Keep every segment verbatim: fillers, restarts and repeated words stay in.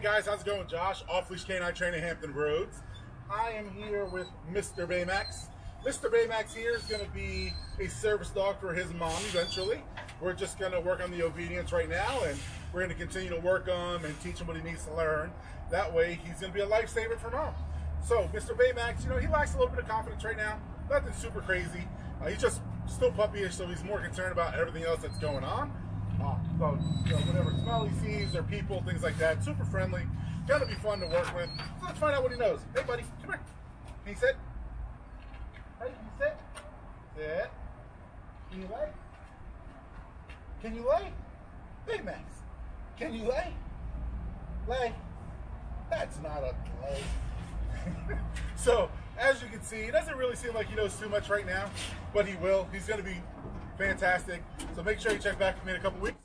Hey guys, how's it going? Josh, Off Leash Canine Training, Hampton Roads. I am here with Mister Baymax. Mister Baymax here is going to be a service dog for his mom eventually. We're just going to work on the obedience right now, and we're going to continue to work on him and teach him what he needs to learn. That way, he's going to be a lifesaver for mom. So, Mister Baymax, you know, he lacks a little bit of confidence right now. Nothing super crazy. Uh, he's just still puppyish, so he's more concerned about everything else that's going on. Uh, so, you know, whatever smell he sees or people, things like that. Super friendly. Gonna be fun to work with. So let's find out what he knows. Hey, buddy, come here. Can you sit? Hey, can you sit? Sit. Can you lay? Can you lay? Hey, Max. Can you lay? Lay. That's not a lay. So, as you can see, it doesn't really seem like he knows too much right now, but he will. He's going to be fantastic. So make sure you check back with me in a couple weeks.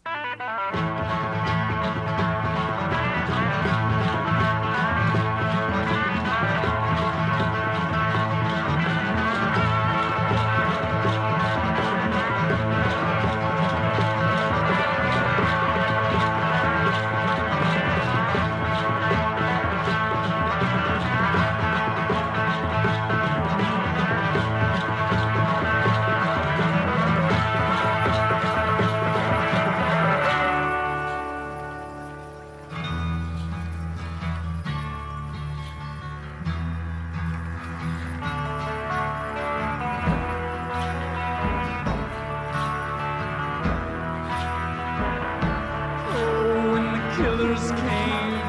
Killers came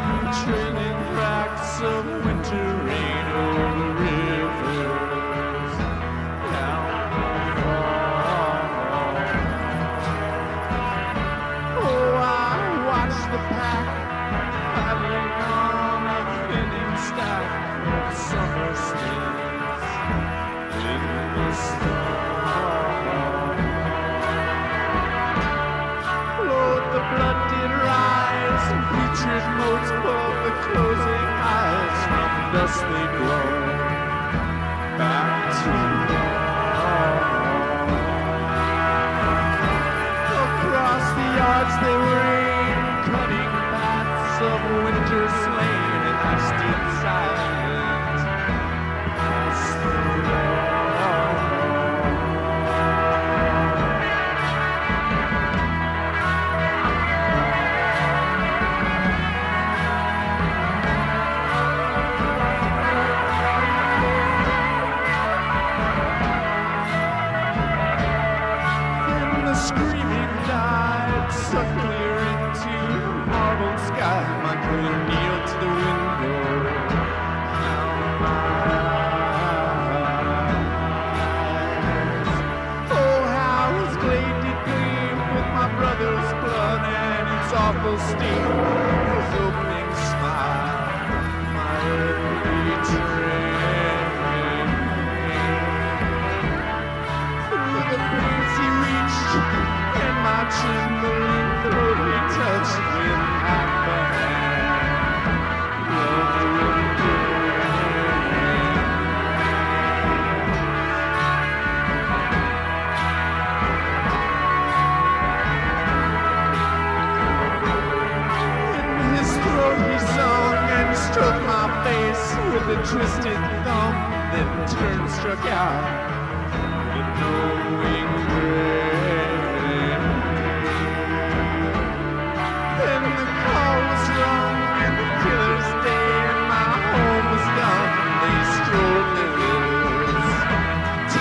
trailing tracks of winter rain over rivers down the fall. Oh, I watched the pack paddling on a thinning stack of summer steams in the storm. Lord, the blood did rise. Featured motes above the closing eyes, from dust they glow back to home. Across the yards they rain, cutting paths of winter slain, and I still silent. I still awful steam, his opening smile, my every dream. Through the breeze he reached, and my chin the throat he touched with half the hand. Love will do. With a twisted thumb, then turn struck out in no wingman. Then the call was rung, and the killer's day, and my home was done. They strolled the hills to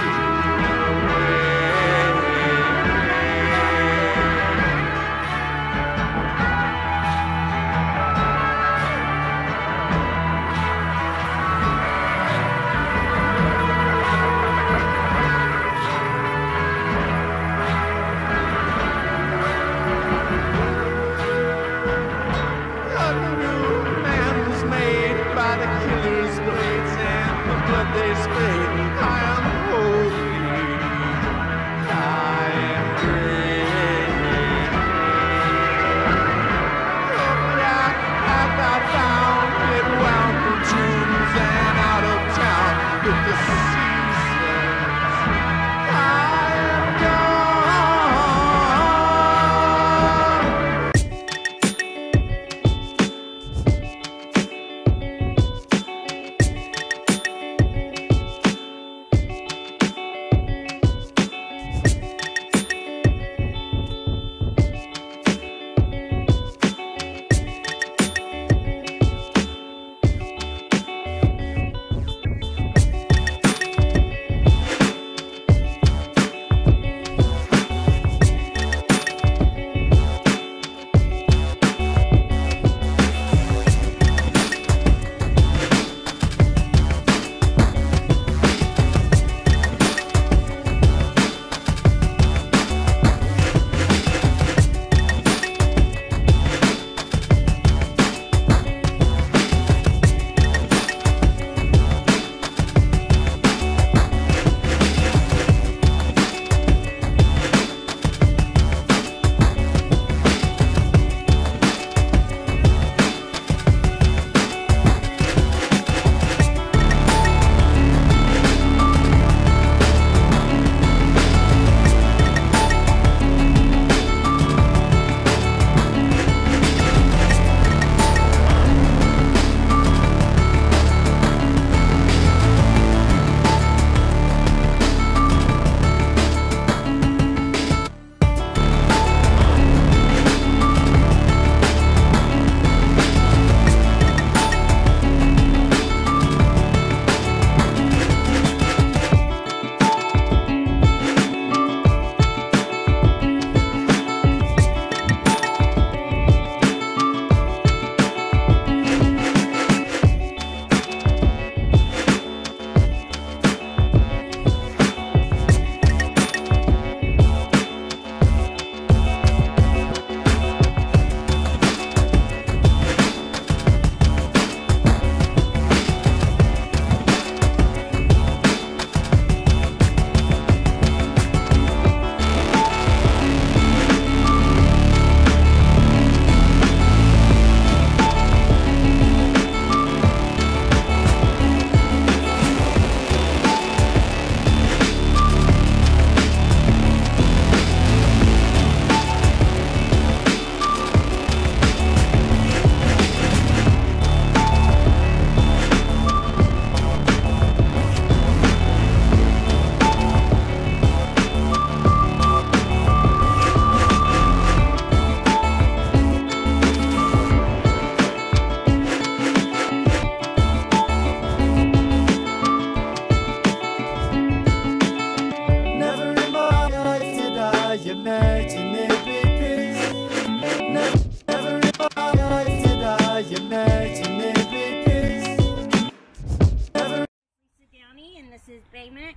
This is Baymax,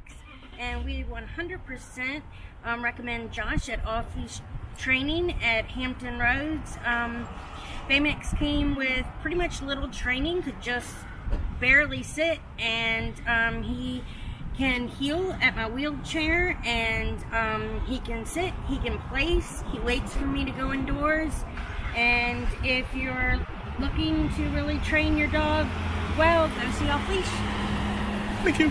and we one hundred percent um, recommend Josh at Off Leash Training at Hampton Roads. Um, Baymax came with pretty much little training, could just barely sit, and um, he can heel at my wheelchair, and um, he can sit, he can place, he waits for me to go indoors. And if you're looking to really train your dog well, go see Off Leash. Thank you.